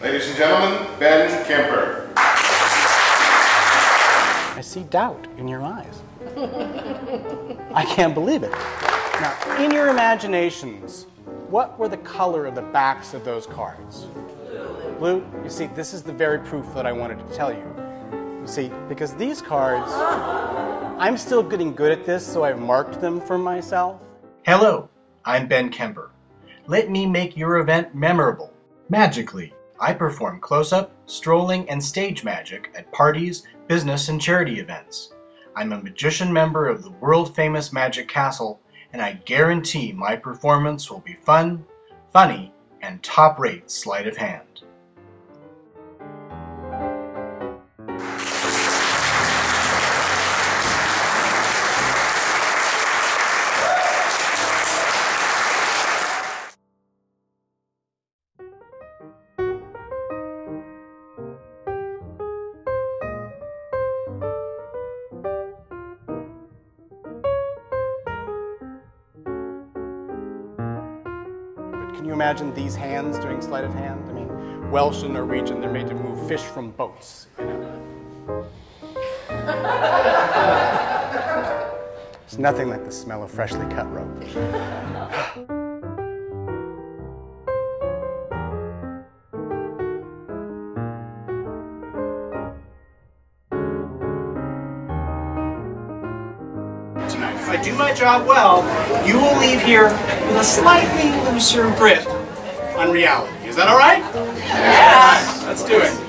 Ladies and gentlemen, Ben Kemper. I see doubt in your eyes. I can't believe it. Now, in your imaginations, what were the color of the backs of those cards? Blue. You see, this is the very proof that I wanted to tell you. You see, because these cards, I'm still getting good at this, so I've marked them for myself. Hello, I'm Ben Kemper. Let me make your event memorable. Magically, I perform close-up, strolling, and stage magic at parties, business, and charity events. I'm a magician member of the world-famous Magic Castle, and I guarantee my performance will be fun, funny, and top-rate sleight of hand. Can you imagine these hands doing sleight of hand? I mean, Welsh and Norwegian, they're made to move fish from boats, you know? It's nothing like the smell of freshly cut rope. If I do my job well, you will leave here with a slightly looser grip on reality. Is that all right? Yes! Let's do it.